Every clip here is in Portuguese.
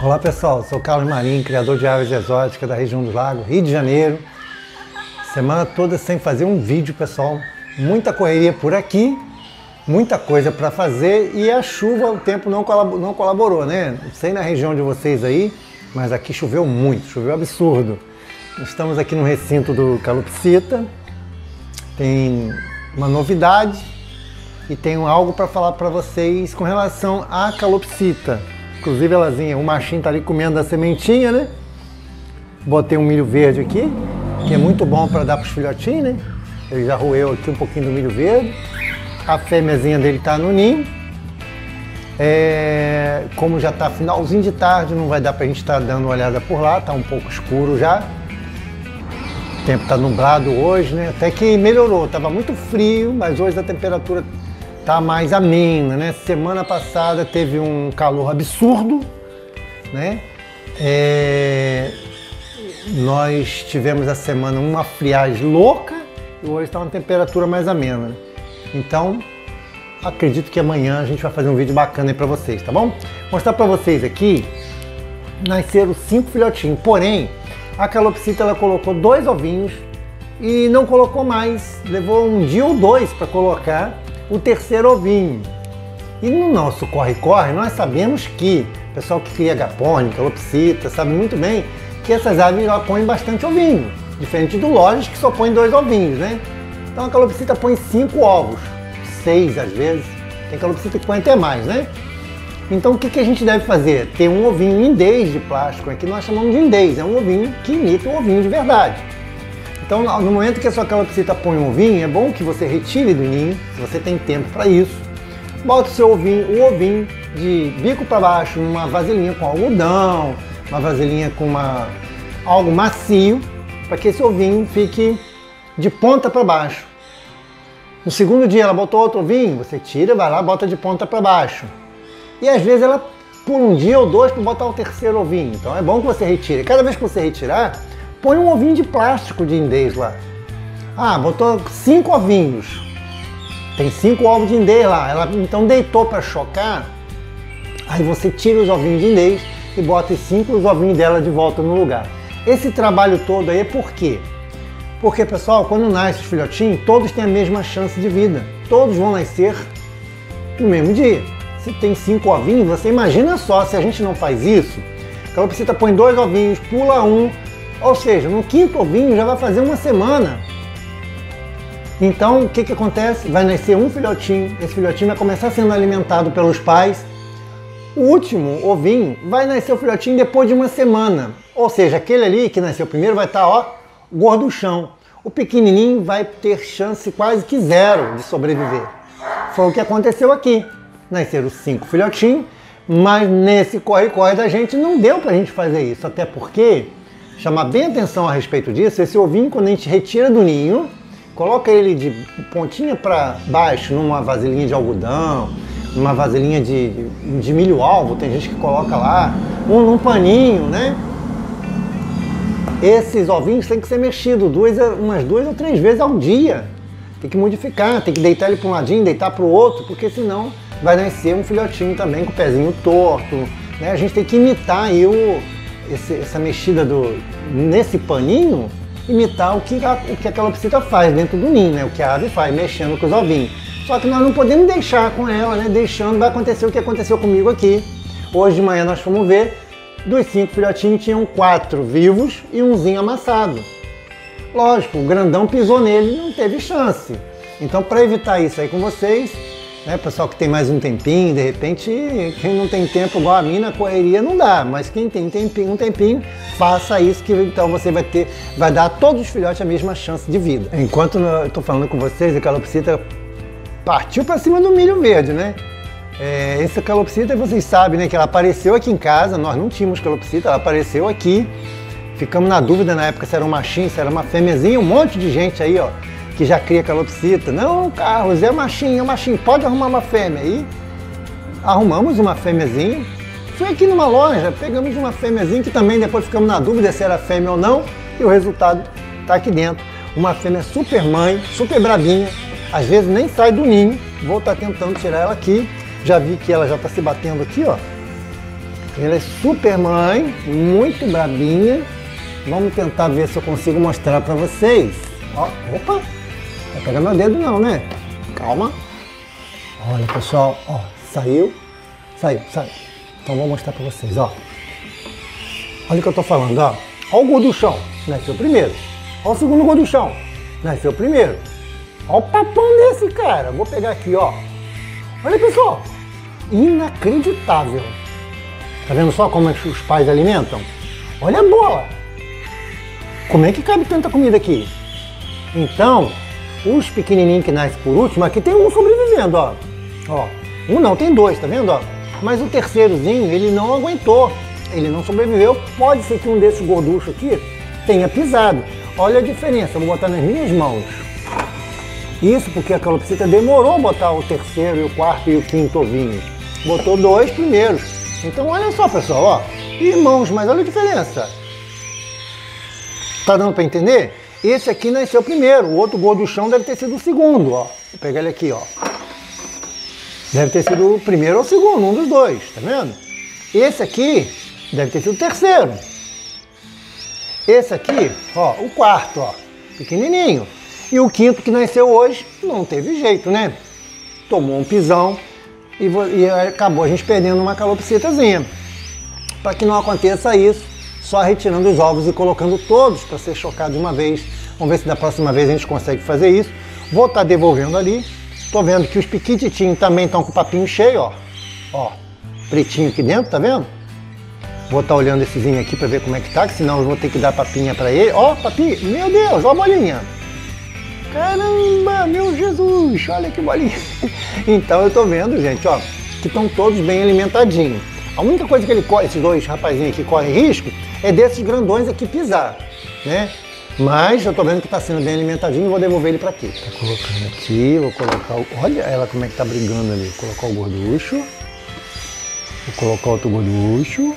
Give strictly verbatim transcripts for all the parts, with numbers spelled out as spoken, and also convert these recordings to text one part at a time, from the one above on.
Olá pessoal, sou Carlos Marinho, criador de aves exóticas da região do Lago, Rio de Janeiro. Semana toda sem fazer um vídeo, pessoal. Muita correria por aqui, muita coisa para fazer e a chuva, o tempo não colaborou, né? Não sei na região de vocês aí, mas aqui choveu muito, choveu absurdo. Estamos aqui no recinto do Calopsita, tem uma novidade e tenho algo para falar para vocês com relação à Calopsita. Inclusive, elazinha, o machinho tá ali comendo a sementinha, né? Botei um milho verde aqui, que é muito bom para dar para os filhotinhos, né? Ele já roeu aqui um pouquinho do milho verde. A fêmeazinha dele tá no ninho. É, como já tá finalzinho de tarde, não vai dar pra gente estar dando uma olhada por lá. Tá um pouco escuro já. O tempo tá nublado hoje, né? Até que melhorou. Tava muito frio, mas hoje a temperatura tá mais amena, né? Semana passada teve um calor absurdo, né? É, nós tivemos a semana uma friagem louca. E hoje está uma temperatura mais amena. Então, acredito que amanhã a gente vai fazer um vídeo bacana aí para vocês, tá bom? Mostrar para vocês aqui, nasceram cinco filhotinhos. Porém, a Calopsita ela colocou dois ovinhos e não colocou mais. Levou um dia ou dois para colocar o terceiro ovinho. E no nosso corre-corre, nós sabemos que o pessoal que cria Agapornes, Calopsita, sabe muito bem que essas aves já põem bastante ovinho. Diferente do Lojas, que só põe dois ovinhos, né? Então a Calopsita põe cinco ovos, seis às vezes. Tem Calopsita que põe até mais, né? Então o que, que a gente deve fazer? Tem um ovinho indês de plástico, aqui nós chamamos de indês, é um ovinho que imita um ovinho de verdade. Então no momento que a sua Calopsita põe um ovinho, é bom que você retire do ninho, se você tem tempo para isso. Bota o seu ovinho, o ovinho de bico para baixo, numa vasilhinha com algodão, uma vasilhinha com uma, algo macio, para que esse ovinho fique de ponta para baixo. No segundo dia ela botou outro ovinho, você tira, vai lá, bota de ponta para baixo. E às vezes ela pula um dia ou dois para botar o terceiro ovinho. Então é bom que você retire. Cada vez que você retirar, põe um ovinho de plástico de indês lá. Ah, botou cinco ovinhos. Tem cinco ovos de indês lá. Ela então deitou para chocar. Aí você tira os ovinhos de indês e bota os cinco os ovinhos dela de volta no lugar. Esse trabalho todo aí é por quê? Porque, pessoal, quando nasce os filhotinhos, todos têm a mesma chance de vida. Todos vão nascer no mesmo dia. Se tem cinco ovinhos, você imagina só, se a gente não faz isso, a Calopsita põe dois ovinhos, pula um, ou seja, no quinto ovinho já vai fazer uma semana. Então, o que que acontece? Vai nascer um filhotinho, esse filhotinho vai começar sendo alimentado pelos pais. O último ovinho vai nascer o filhotinho depois de uma semana. Ou seja, aquele ali que nasceu primeiro vai estar, ó, gorduchão. O pequenininho vai ter chance quase que zero de sobreviver. Foi o que aconteceu aqui. Nasceram cinco filhotinhos, mas nesse corre-corre da gente não deu pra gente fazer isso. Até porque, chamar bem atenção a respeito disso, esse ovinho quando a gente retira do ninho, coloca ele de pontinha pra baixo numa vasilhinha de algodão, numa vasilhinha de, de milho-alvo, tem gente que coloca lá, um num paninho, né? Esses ovinhos têm que ser mexidos duas, umas duas ou três vezes ao dia. Tem que modificar, tem que deitar ele para um ladinho, deitar para o outro, porque senão vai nascer um filhotinho também com o pezinho torto, né? A gente tem que imitar aí o, esse, essa mexida do, nesse paninho, imitar o que, a, o que a Calopsita faz dentro do ninho, né? O que a ave faz, mexendo com os ovinhos. Só que nós não podemos deixar com ela, né? Deixando, vai acontecer o que aconteceu comigo aqui. Hoje de manhã nós fomos ver. Dos cinco filhotinhos tinham quatro vivos e umzinho amassado. Lógico, o grandão pisou nele e não teve chance. Então, para evitar isso aí com vocês, né, pessoal que tem mais um tempinho, de repente, quem não tem tempo igual a mim, na correria não dá. Mas quem tem tempinho, um tempinho, faça isso que então você vai ter, vai dar a todos os filhotes a mesma chance de vida. Enquanto eu tô falando com vocês, a Calopsita partiu para cima do milho verde, né? É, essa Calopsita, vocês sabem, né, que ela apareceu aqui em casa, nós não tínhamos Calopsita, ela apareceu aqui, ficamos na dúvida na época se era um machinho, se era uma fêmeazinha, um monte de gente aí, ó, que já cria Calopsita. Não, Carlos, é machinho, é machinho, pode arrumar uma fêmea. Aí arrumamos uma fêmeazinha, fui aqui numa loja, pegamos uma fêmeazinha que também depois ficamos na dúvida se era fêmea ou não, e o resultado tá aqui dentro. Uma fêmea super mãe, super bravinha, às vezes nem sai do ninho, vou estar tentando tirar ela aqui. Já vi que ela já está se batendo aqui, ó. Ela é super mãe, muito brabinha. Vamos tentar ver se eu consigo mostrar pra vocês. Ó, opa! Não vai pegar meu dedo não, né? Calma. Olha, pessoal, ó, saiu. Saiu, saiu. Então vou mostrar pra vocês, ó. Olha o que eu tô falando, ó. Ó o gorduchão, nasceu primeiro. Ó o segundo gorduchão, nasceu primeiro. Ó o papão desse, cara. Vou pegar aqui, ó. Olha, pessoal. Inacreditável. Tá vendo só como os pais alimentam? Olha a bola! Como é que cabe tanta comida aqui? Então, os pequenininhos que nascem por último, aqui tem um sobrevivendo, ó. Ó, um não, tem dois, tá vendo, ó? Mas o terceirozinho, ele não aguentou, ele não sobreviveu. Pode ser que um desses gorduchos aqui tenha pisado. Olha a diferença, eu vou botar nas minhas mãos. Isso porque a calopsita demorou a botar o terceiro, e o quarto e o quinto ovinho. Botou dois primeiros. Então olha só, pessoal, ó, irmãos, mas olha a diferença. Tá dando para entender? Esse aqui nasceu primeiro, o outro gorduchão deve ter sido o segundo, ó. Vou pegar ele aqui, ó. Deve ter sido o primeiro ou o segundo, um dos dois, tá vendo? Esse aqui deve ter sido o terceiro. Esse aqui, ó, o quarto, ó, pequenininho. E o quinto que nasceu hoje não teve jeito, né? Tomou um pisão. E acabou a gente perdendo uma calopsitazinha. Para que não aconteça isso, só retirando os ovos e colocando todos para ser chocado de uma vez. Vamos ver se da próxima vez a gente consegue fazer isso. Vou estar tá devolvendo ali. Estou vendo que os piquititinhos também estão com o papinho cheio, ó. Ó, pretinho aqui dentro, tá vendo? Vou estar tá olhando essezinho aqui para ver como é que tá, que senão eu vou ter que dar papinha para ele. Ó, papinha, meu Deus, ó a bolinha. Caramba, meu Jesus, olha que bolinha. Então eu tô vendo, gente, ó, que estão todos bem alimentadinhos. A única coisa que ele corre, esses dois rapazinhos aqui correm risco, é desses grandões aqui pisar, né? Mas eu tô vendo que tá sendo bem alimentadinho, vou devolver ele pra aqui. Tá colocando aqui, vou colocar o... Olha ela como é que tá brigando ali. Vou colocar o gorducho. Vou colocar outro gorducho.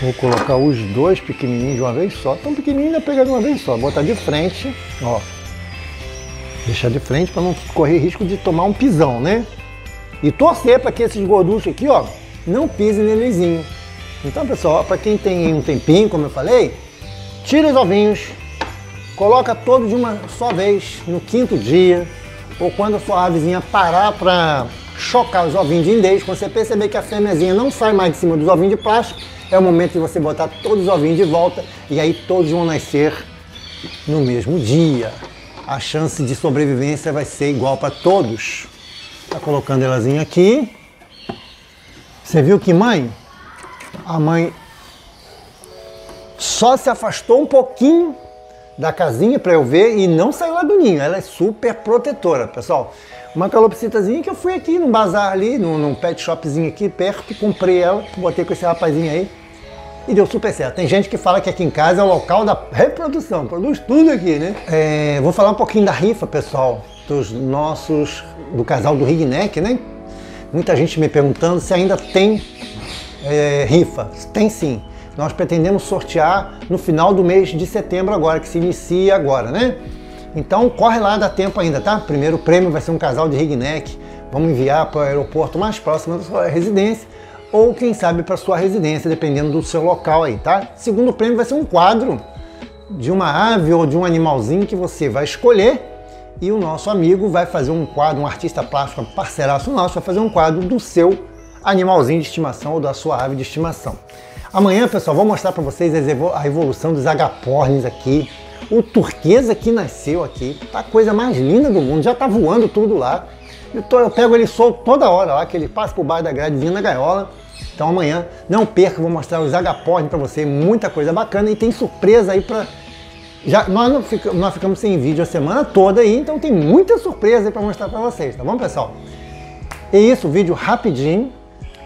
Vou colocar os dois pequenininhos de uma vez só. Tão pequenininho, dá pra pegar de uma vez só. Botar de frente, ó. Deixar de frente para não correr risco de tomar um pisão, né? E torcer para que esses gorduchos aqui, ó, não pisem nelezinho. Então, pessoal, para quem tem um tempinho, como eu falei, tira os ovinhos, coloca todos de uma só vez, no quinto dia, ou quando a sua avezinha parar para chocar os ovinhos de indez, quando você perceber que a fêmeazinha não sai mais de cima dos ovinhos de plástico, é o momento de você botar todos os ovinhos de volta e aí todos vão nascer no mesmo dia. A chance de sobrevivência vai ser igual para todos. Tá colocando elazinha aqui. Você viu que mãe? A mãe só se afastou um pouquinho da casinha para eu ver e não saiu lá do ninho. Ela é super protetora, pessoal. Uma calopsitazinha que eu fui aqui num bazar ali, num, num pet shopzinho aqui perto, comprei ela, botei com esse rapazinho aí. E deu super certo. Tem gente que fala que aqui em casa é o local da reprodução. Produz tudo aqui, né? É, vou falar um pouquinho da rifa, pessoal, dos nossos... do casal do Ring Neck, né? Muita gente me perguntando se ainda tem é, rifa. Tem sim. Nós pretendemos sortear no final do mês de setembro agora, que se inicia agora, né? Então corre lá, dá tempo ainda, tá? Primeiro prêmio vai ser um casal de Ring Neck. Vamos enviar para o aeroporto mais próximo da sua residência, ou quem sabe para sua residência, dependendo do seu local aí, tá? Segundo prêmio vai ser um quadro de uma ave ou de um animalzinho que você vai escolher, e o nosso amigo vai fazer um quadro, um artista plástico, parceiraço nosso, vai fazer um quadro do seu animalzinho de estimação ou da sua ave de estimação. Amanhã, pessoal, vou mostrar para vocês a evolução dos Agapornes aqui, o turquesa que nasceu aqui, tá a coisa mais linda do mundo, já tá voando tudo lá. Eu, tô, eu pego ele solto toda hora lá, que ele passa por baixo da gradezinha da gaiola. Então amanhã, não perca, vou mostrar os Agapornes para você, muita coisa bacana e tem surpresa aí para... Já, nós, não fica, nós ficamos sem vídeo a semana toda aí, então tem muita surpresa aí para mostrar para vocês, tá bom, pessoal? É isso, vídeo rapidinho.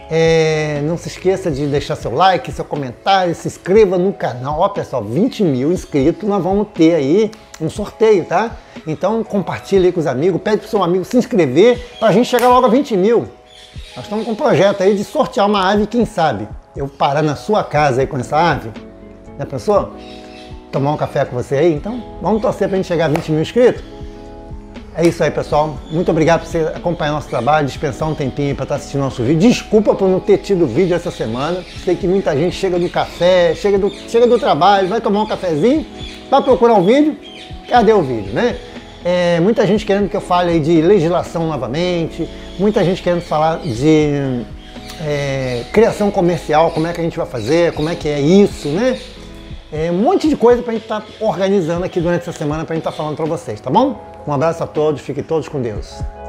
É, não se esqueça de deixar seu like, seu comentário, se inscreva no canal. Ó, pessoal, vinte mil inscritos, nós vamos ter aí um sorteio, tá? Então compartilha aí com os amigos, pede pro seu amigo se inscrever pra gente chegar logo a vinte mil. Nós estamos com um projeto aí de sortear uma ave, quem sabe eu parar na sua casa aí com essa ave, né, pessoal? Tomar um café com você aí, então vamos torcer pra gente chegar a vinte mil inscritos. É isso aí, pessoal. Muito obrigado por você acompanhar nosso trabalho, dispensar um tempinho para estar assistindo nosso vídeo. Desculpa por não ter tido vídeo essa semana. Sei que muita gente chega do café, chega do, chega do trabalho, vai tomar um cafezinho, vai procurar um vídeo. Cadê o vídeo, né? É, muita gente querendo que eu fale aí de legislação novamente, muita gente querendo falar de é, criação comercial, como é que a gente vai fazer, como é que é isso, né? É, um monte de coisa pra gente estar organizando aqui durante essa semana pra gente estar falando pra vocês, tá bom? Um abraço a todos, fiquem todos com Deus.